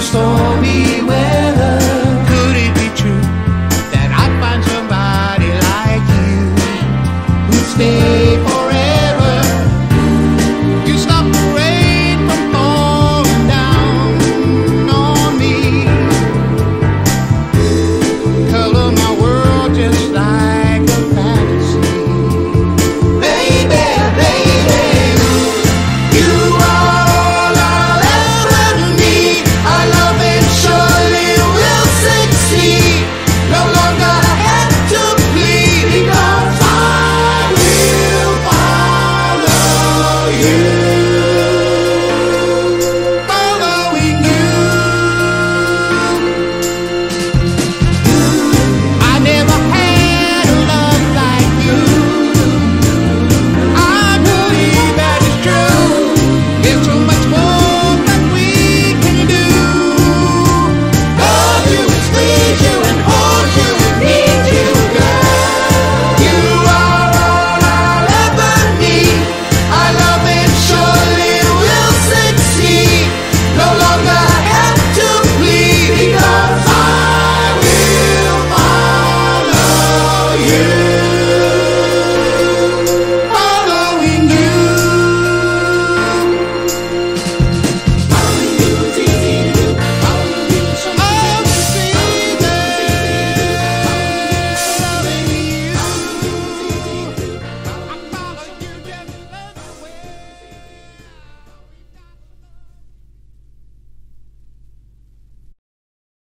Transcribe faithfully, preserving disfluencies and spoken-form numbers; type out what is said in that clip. stormy weather.